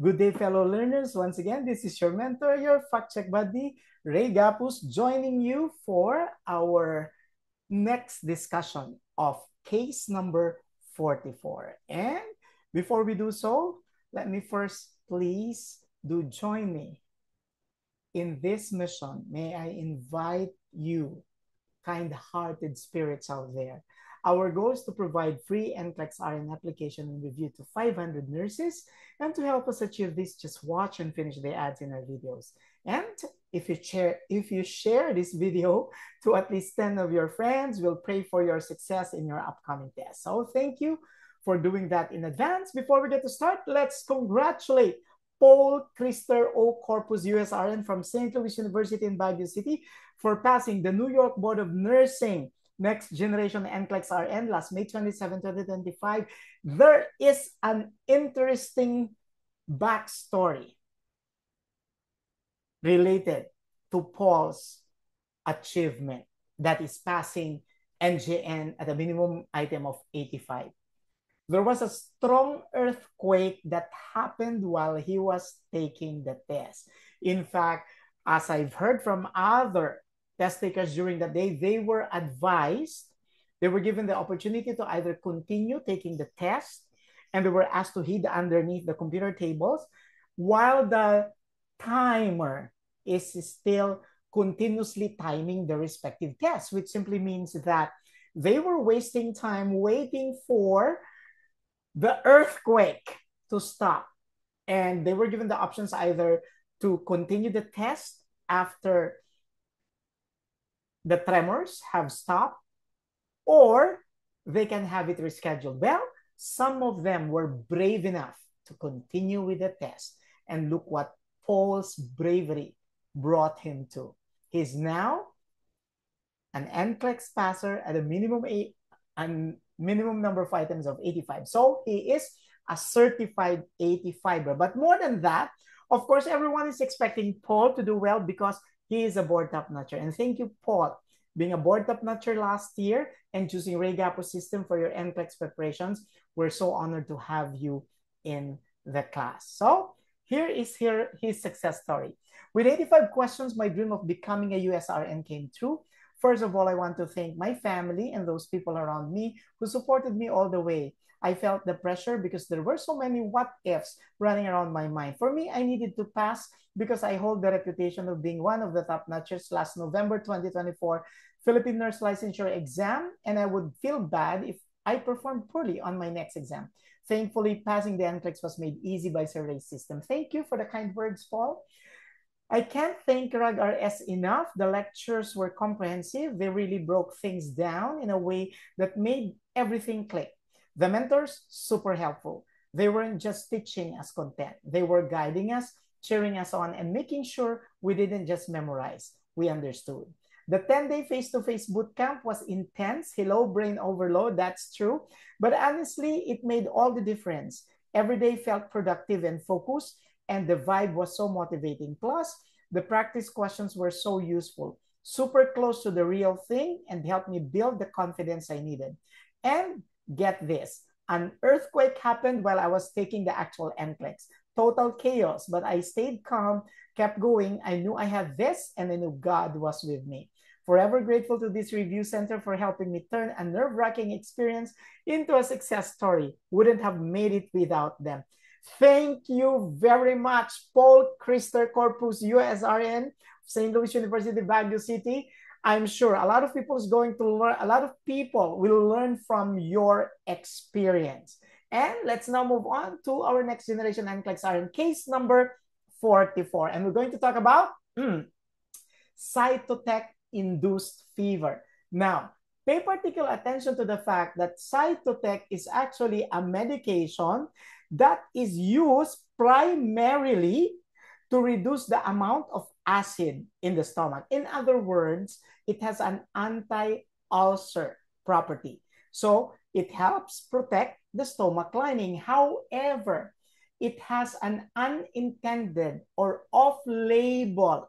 Good day, fellow learners. Once again, this is your mentor, your fact check buddy, Ray Gapuz, joining you for our next discussion of case number 44. And before we do so, let me first please do join me in this mission. May I invite you, kind-hearted spirits out there. Our goal is to provide free NCLEX-RN application and review to 500 nurses. And to help us achieve this, just watch and finish the ads in our videos. And if you share this video to at least 10 of your friends, we'll pray for your success in your upcoming test. So thank you for doing that in advance. Before we get to start, let's congratulate Paul Christopher O. Corpus, USRN from St. Louis University in Baguio City for passing the New York Board of Nursing Next Generation NCLEX-RN last May 27, 2025. There is an interesting backstory related to Paul's achievement, that is passing NGN at a minimum item of 85. There was a strong earthquake that happened while he was taking the test. In fact, as I've heard from other test takers during the day, they were advised, they were given the opportunity to either continue taking the test, and they were asked to hide underneath the computer tables while the timer is still continuously timing the respective tests, which simply means that they were wasting time waiting for the earthquake to stop. And they were given the options either to continue the test after the tremors have stopped, or they can have it rescheduled. Well, some of them were brave enough to continue with the test. And look what Paul's bravery brought him to. He's now an NCLEX passer at a minimum number of items of 85. So he is a certified 85er. But more than that, of course, everyone is expecting Paul to do well because he is a board top notcher. And thank you, Paul, being a board top notcher last year and choosing Ray Gapuz system for your NCLEX preparations. We're so honored to have you in the class. So here is his success story. With 85 questions, my dream of becoming a USRN came true. First of all, I want to thank my family and those people around me who supported me all the way. I felt the pressure because there were so many what-ifs running around my mind. For me, I needed to pass because I hold the reputation of being one of the top notchers last November 2024 Philippine Nurse Licensure exam, and I would feel bad if I performed poorly on my next exam. Thankfully, passing the NCLEX was made easy by Sir Ray's system. Thank you for the kind words, Paul. I can't thank RAGRS enough. The lectures were comprehensive. They really broke things down in a way that made everything click. The mentors, super helpful. They weren't just teaching us content. They were guiding us, cheering us on, and making sure we didn't just memorize. We understood. The 10-day face-to-face boot camp was intense. Hello, brain overload, that's true. But honestly, it made all the difference. Every day felt productive and focused, and the vibe was so motivating. Plus, the practice questions were so useful, super close to the real thing, and helped me build the confidence I needed. And get this, an earthquake happened while I was taking the actual NCLEX. Total chaos, but I stayed calm, kept going. I knew I had this, and I knew God was with me. Forever grateful to this review center for helping me turn a nerve-wracking experience into a success story. Wouldn't have made it without them. Thank you very much, Paul Christopher Corpus, USRN, St. Louis University, Baguio City. I'm sure a lot of people is going to learn, a lot of people will learn from your experience. And let's now move on to our next generation NCLEX-RN case number 44. And we're going to talk about Cytotec-induced fever. Now, pay particular attention to the fact that Cytotec is actually a medication that is used primarily to reduce the amount of acid in the stomach. In other words, it has an anti-ulcer property. So it helps protect the stomach lining. However, it has an unintended or off-label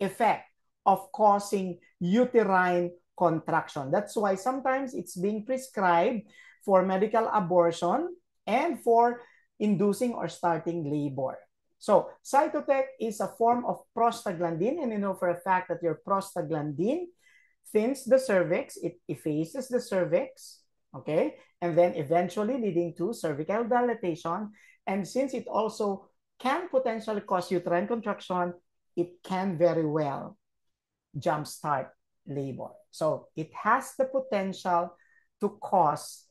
effect of causing uterine contraction. That's why sometimes it's being prescribed for medical abortion and for inducing or starting labor. So Cytotec is a form of prostaglandin, and you know for a fact that your prostaglandin thins the cervix, it effaces the cervix, okay? And then eventually leading to cervical dilatation. And since it also can potentially cause uterine contraction, it can very well jumpstart labor. So it has the potential to cause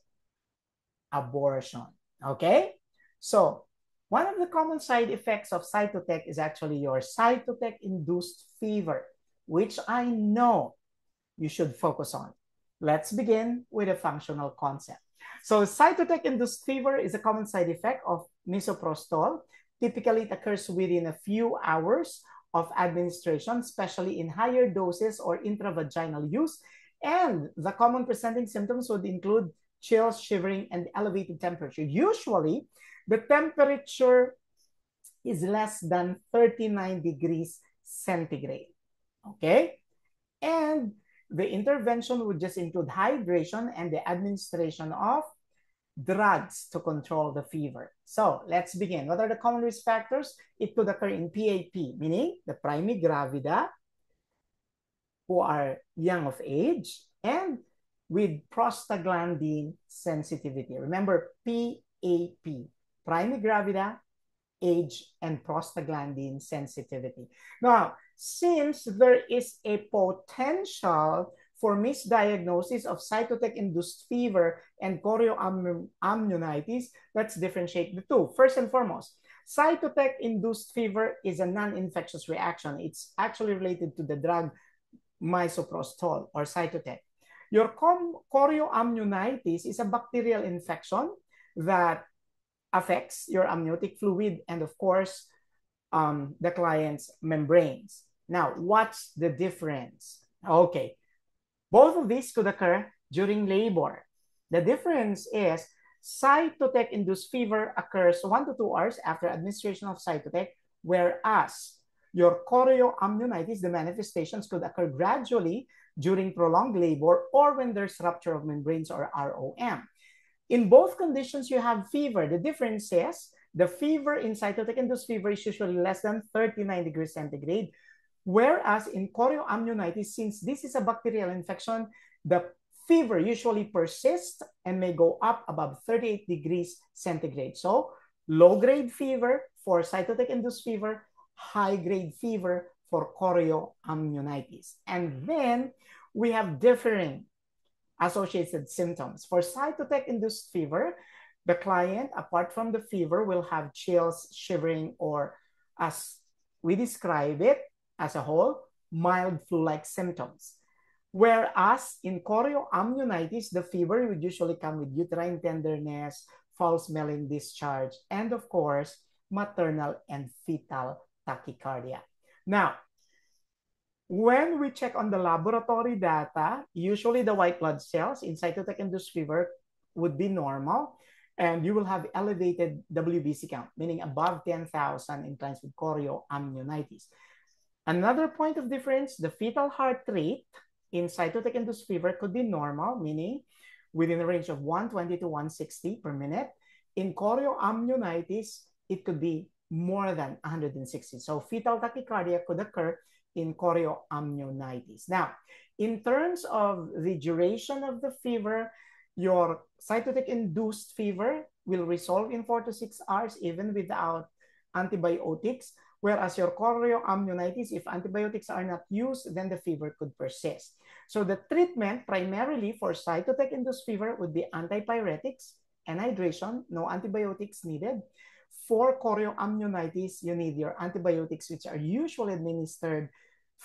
abortion, okay? So one of the common side effects of Cytotec is actually your Cytotec-induced fever, which I know you should focus on. Let's begin with a functional concept. So Cytotec-induced fever is a common side effect of misoprostol. Typically, it occurs within a few hours of administration, especially in higher doses or intravaginal use. And the common presenting symptoms would include chills, shivering, and elevated temperature. Usually, the temperature is less than 39 degrees centigrade, okay? And the intervention would just include hydration and the administration of drugs to control the fever. So let's begin. What are the common risk factors? It could occur in PAP, meaning the prima gravida, who are young of age, and with prostaglandin sensitivity. Remember, PAP, prima gravida, age, and prostaglandin sensitivity. Now, since there is a potential for misdiagnosis of cytotec-induced fever and chorioamnionitis, let's differentiate the two. First and foremost, cytotec-induced fever is a non-infectious reaction. It's actually related to the drug misoprostol or Cytotec. Your chorioamnionitis is a bacterial infection that affects your amniotic fluid and, of course, the client's membranes. Now, what's the difference? Okay, both of these could occur during labor. The difference is Cytotec-induced fever occurs 1 to 2 hours after administration of Cytotec, whereas your chorioamnionitis, the manifestations could occur gradually during prolonged labor or when there's rupture of membranes or ROM. In both conditions, you have fever. The difference is the fever in cytotec-induced fever is usually less than 39 degrees centigrade, whereas in chorioamnionitis, since this is a bacterial infection, the fever usually persists and may go up above 38 degrees centigrade. So low-grade fever for cytotec-induced fever, high-grade fever for chorioamnionitis. And then we have differing associated symptoms. For cytotec-induced fever, the client, apart from the fever, will have chills, shivering, or as we describe it as a whole, mild flu-like symptoms. Whereas in chorioamnionitis, the fever would usually come with uterine tenderness, foul-smelling discharge, and of course, maternal and fetal tachycardia. Now, when we check on the laboratory data, usually the white blood cells in cytotec-induced fever would be normal, and you will have elevated WBC count, meaning above 10,000 in clients with chorioamnionitis. Another point of difference, the fetal heart rate in cytotec-induced fever could be normal, meaning within a range of 120 to 160 per minute. In chorioamnionitis, it could be more than 160. So fetal tachycardia could occur in chorioamnionitis. Now, in terms of the duration of the fever, your cytotec-induced fever will resolve in 4 to 6 hours, even without antibiotics, whereas your chorioamnionitis, if antibiotics are not used, then the fever could persist. So the treatment primarily for cytotec-induced fever would be antipyretics and hydration, no antibiotics needed. For chorioamnionitis, you need your antibiotics, which are usually administered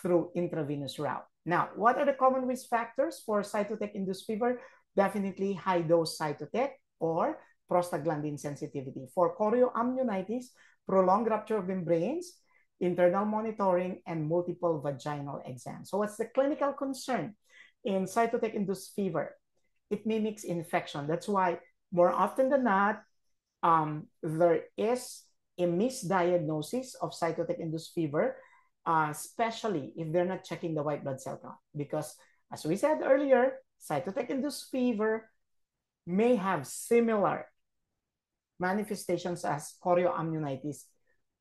through intravenous route. Now, what are the common risk factors for cytotec-induced fever? Definitely high-dose Cytotec or prostaglandin sensitivity. For chorioamnionitis, prolonged rupture of membranes, internal monitoring, and multiple vaginal exams. So what's the clinical concern in cytotec-induced fever? It mimics infection. That's why more often than not, there is a misdiagnosis of cytotec-induced fever, especially if they're not checking the white blood cell count. Because as we said earlier, cytotec-induced fever may have similar manifestations as chorioamnionitis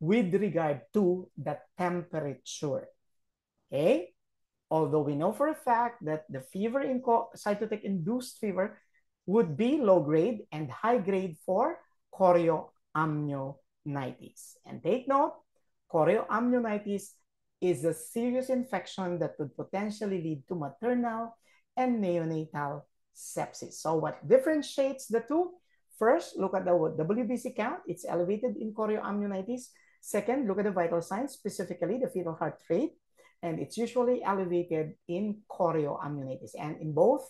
with regard to the temperature. Okay? Although we know for a fact that the fever in cytotec-induced fever would be low-grade and high-grade for chorioamnionitis. And take note, chorioamnionitis is a serious infection that could potentially lead to maternal and neonatal sepsis. So what differentiates the two? First, look at the WBC count. It's elevated in chorioamnionitis. Second, look at the vital signs, specifically the fetal heart rate, and it's usually elevated in chorioamnionitis. And in both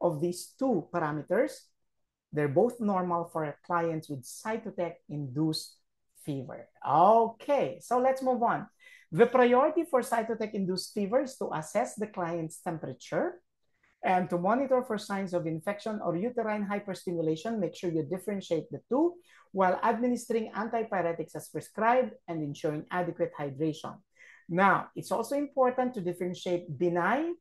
of these two parameters, they're both normal for clients with cytotec-induced fever. Okay, so let's move on. The priority for cytotec-induced fever is to assess the client's temperature and to monitor for signs of infection or uterine hyperstimulation. Make sure you differentiate the two while administering antipyretics as prescribed and ensuring adequate hydration. Now, it's also important to differentiate benign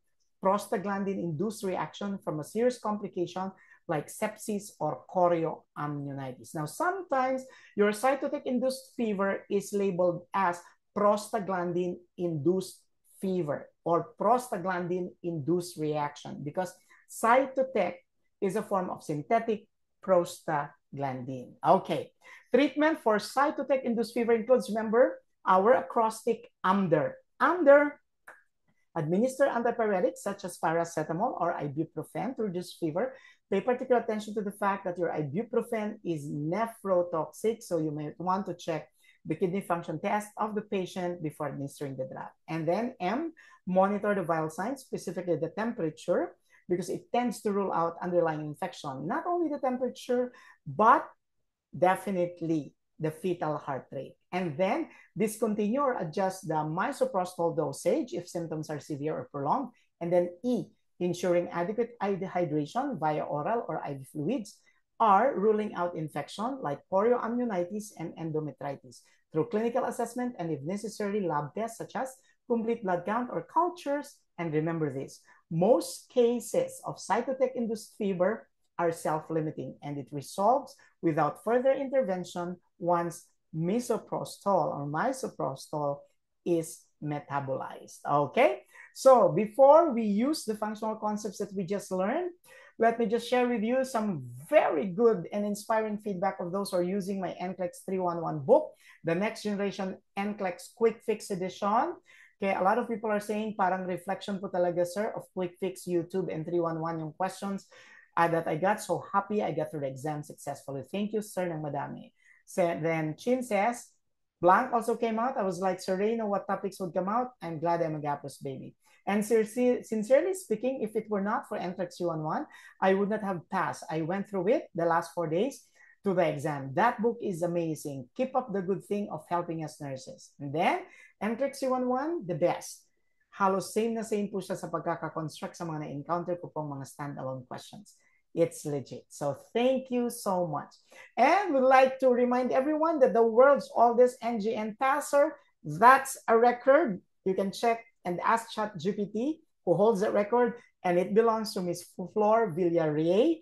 prostaglandin-induced reaction from a serious complication like sepsis or chorioamnionitis. Now, sometimes your cytotec-induced fever is labeled as prostaglandin-induced fever or prostaglandin-induced reaction because cytotec is a form of synthetic prostaglandin. Okay, treatment for cytotec-induced fever includes, remember, our acrostic AMDR. AMDR, administer antipyretics such as paracetamol or ibuprofen to reduce fever. Pay particular attention to the fact that your ibuprofen is nephrotoxic, so you may want to check the kidney function test of the patient before administering the drug. And then M, monitor the vital signs, specifically the temperature, because it tends to rule out underlying infection. Not only the temperature, but definitely the fetal heart rate. And then discontinue or adjust the misoprostol dosage if symptoms are severe or prolonged. And then E, ensuring adequate hydration via oral or IV fluids. R, ruling out infection like chorioamnionitis and endometritis through clinical assessment and, if necessary, lab tests such as complete blood count or cultures. And remember this, most cases of cytotec-induced fever are self-limiting and it resolves without further intervention once misoprostol is metabolized. Okay, so before we use the functional concepts that we just learned, let me just share with you some very good and inspiring feedback of those who are using my NCLEX 311 book, the Next Generation NCLEX Quick Fix Edition. Okay, a lot of people are saying parang reflection po talaga, sir, of Quick Fix, YouTube, and 311 yung questions that I got. So happy I got through the exam successfully. Thank you, sir, ng madami. So then Chin says, blank also came out. I was like, sir, Ray, you know what topics would come out? I'm glad I'm a Gapuz baby. And sincerely speaking, if it were not for NCLEX 311, I would not have passed. I went through it the last 4 days to the exam. That book is amazing. Keep up the good thing of helping us nurses. And then, NCLEX 311, the best. Halos same na same po siya sa pagkakakonstruct sa mga na-encounter ko pong mga standalone questions. It's legit. So thank you so much. And we'd like to remind everyone that the world's oldest NGN passer, that's a record. You can check and ask ChatGPT who holds that record, and it belongs to Ms. Flor Villarreal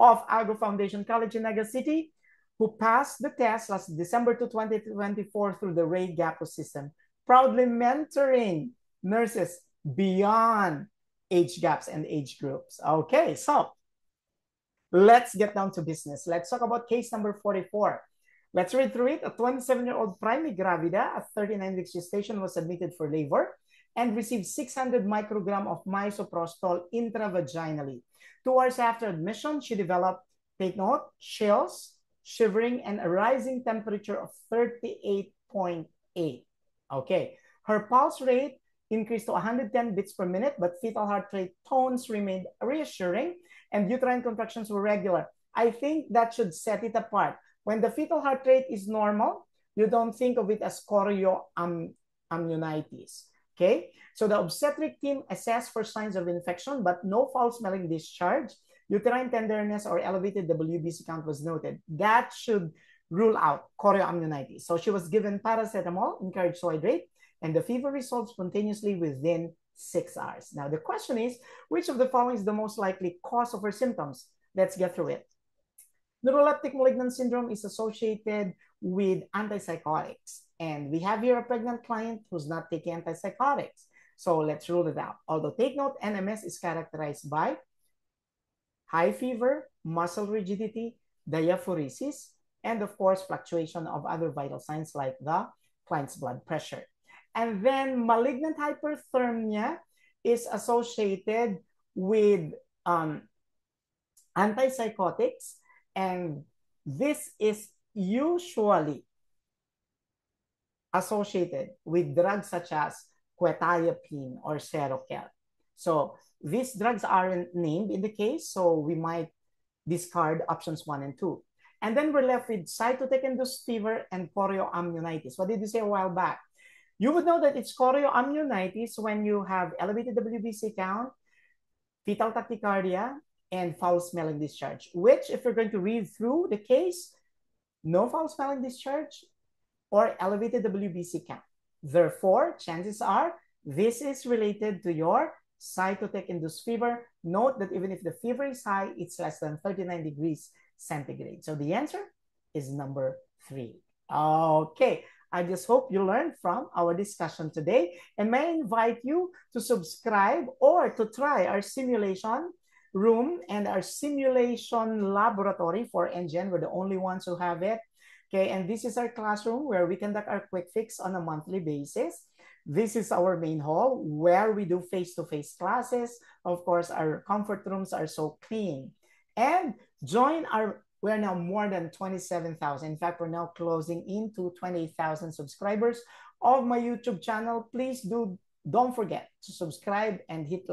of Agro Foundation College in Naga City, who passed the test last December 2, 2024 through the Ray Gapuz system, proudly mentoring nurses beyond age gaps and age groups. Okay, so let's get down to business. Let's talk about case number 44. Let's read through it. A 27-year-old primary gravida at 39-week gestation was admitted for labor and received 600 microgram of misoprostol intravaginally. 2 hours after admission, she developed, take note, chills, shivering, and a rising temperature of 38.8. Okay, her pulse rate increased to 110 beats per minute, but fetal heart rate tones remained reassuring, and uterine contractions were regular. I think that should set it apart. When the fetal heart rate is normal, you don't think of it as chorioamnionitis. Okay, so the obstetric team assessed for signs of infection, but no foul-smelling discharge, uterine tenderness, or elevated WBC count was noted. That should rule out chorioamnionitis. So she was given paracetamol, encouraged to hydrate, and the fever resolved spontaneously within 6 hours. Now, the question is, which of the following is the most likely cause of her symptoms? Let's get through it. Neuroleptic malignant syndrome is associated with antipsychotics. And we have here a pregnant client who's not taking antipsychotics. So let's rule it out. Although take note, NMS is characterized by high fever, muscle rigidity, diaphoresis, and of course, fluctuation of other vital signs like the client's blood pressure. And then malignant hyperthermia is associated with antipsychotics, and this is usually associated with drugs such as quetiapine or Seroquel. So these drugs aren't named in the case, so we might discard options 1 and 2. And then we're left with cytotec-induced fever and chorioamnionitis. What did you say a while back? You would know that it's chorioamnionitis when you have elevated WBC count, fetal tachycardia, and foul-smelling discharge, which if you're going to read through the case, no foul-smelling discharge or elevated WBC count. Therefore, chances are this is related to your cytotec-induced fever. Note that even if the fever is high, it's less than 39 degrees centigrade. So the answer is number 3. Okay, I just hope you learned from our discussion today, and may I invite you to subscribe or to try our simulation room and our simulation laboratory for NGN. We're the only ones who have it. Okay, and this is our classroom where we conduct our quick fix on a monthly basis. This is our main hall where we do face-to-face classes. Of course, our comfort rooms are so clean. And join our, we're now more than 27,000. In fact, we're now closing into 28,000 subscribers of my YouTube channel. Please don't forget to subscribe and hit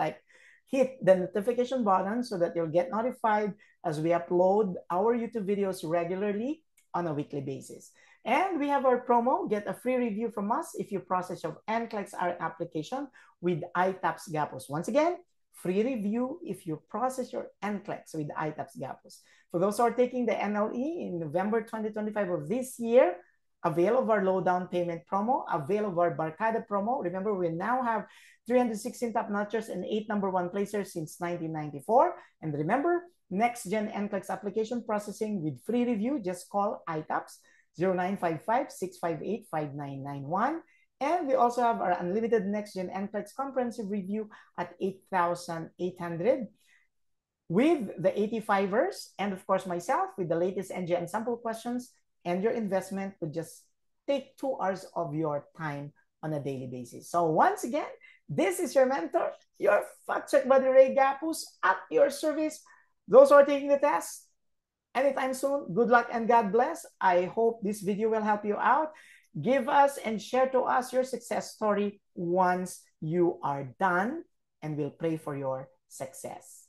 the notification button so that you'll get notified as we upload our YouTube videos regularly on a weekly basis. And we have our promo, get a free review from us if you process your NCLEX-RN application with iTaps Gapuz. Once again, free review if you process your NCLEX with iTaps Gapuz. For those who are taking the NLE in November 2025 of this year, avail of our low down payment promo, avail of our Barkada promo. Remember, we now have 316 top notchers and 8 number 1 placers since 1994. And remember, next gen NCLEX application processing with free review. Just call ITAPS 0955-658-5991. And we also have our unlimited next gen NCLEX comprehensive review at 8,800 with the 85ers. And of course, myself with the latest NGN sample questions. And your investment would just take 2 hours of your time on a daily basis. So once again, this is your mentor, your fact check buddy, Ray Gapuz, at your service. Those who are taking the test anytime soon, good luck and God bless. I hope this video will help you out. Give us and share to us your success story once you are done, and we'll pray for your success.